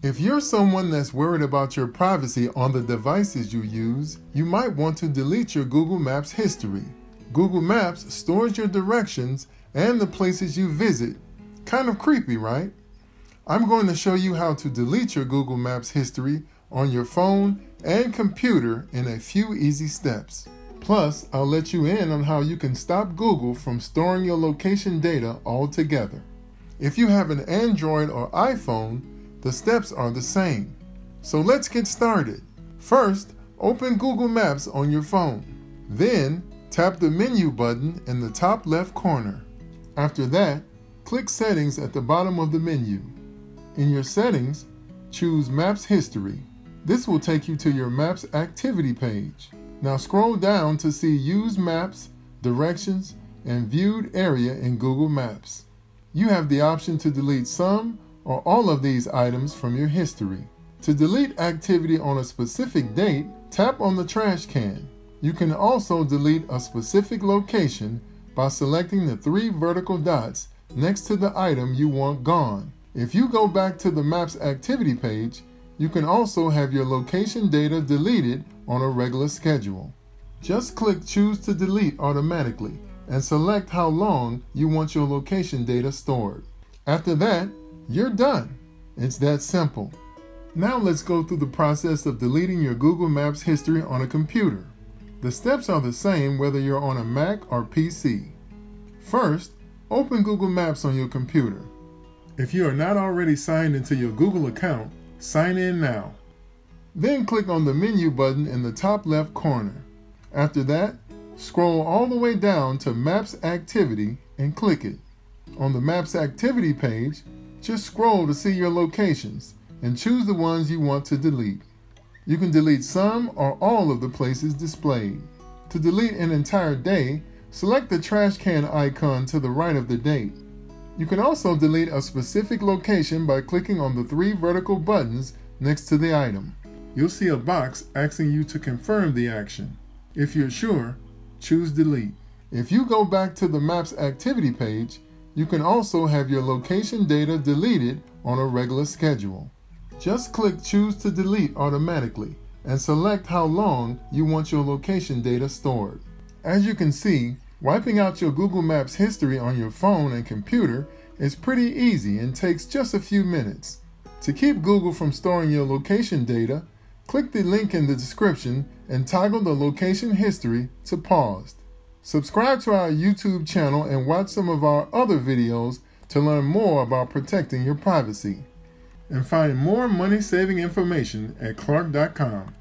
If you're someone that's worried about your privacy on the devices you use, you might want to delete your Google Maps history. Google Maps stores your directions and the places you visit. Kind of creepy, right? I'm going to show you how to delete your Google Maps history on your phone and computer in a few easy steps. Plus, I'll let you in on how you can stop Google from storing your location data altogether. If you have an Android or iPhone, the steps are the same. So let's get started. First, open Google Maps on your phone. Then, tap the menu button in the top left corner. After that, click Settings at the bottom of the menu. In your settings, choose Maps History. This will take you to your Maps Activity page. Now scroll down to see Use Maps, Directions, and Viewed Area in Google Maps. You have the option to delete some or all of these items from your history. To delete activity on a specific date, tap on the trash can. You can also delete a specific location by selecting the three vertical dots next to the item you want gone. If you go back to the Maps Activity page, you can also have your location data deleted on a regular schedule. Just click Choose to Delete automatically and select how long you want your location data stored. After that, you're done. It's that simple. Now let's go through the process of deleting your Google Maps history on a computer. The steps are the same whether you're on a Mac or PC. First, open Google Maps on your computer. If you are not already signed into your Google account, sign in now. Then click on the menu button in the top left corner. After that, scroll all the way down to Maps Activity and click it. On the Maps Activity page, just scroll to see your locations and choose the ones you want to delete. You can delete some or all of the places displayed. To delete an entire day, select the trash can icon to the right of the date. You can also delete a specific location by clicking on the three vertical buttons next to the item. You'll see a box asking you to confirm the action. If you're sure, choose Delete. If you go back to the Maps Activity page, you can also have your location data deleted on a regular schedule. Just click Choose to Delete automatically and select how long you want your location data stored. As you can see, wiping out your Google Maps history on your phone and computer is pretty easy and takes just a few minutes. To keep Google from storing your location data, click the link in the description and toggle the location history to paused. Subscribe to our YouTube channel and watch some of our other videos to learn more about protecting your privacy. And find more money-saving information at Clark.com.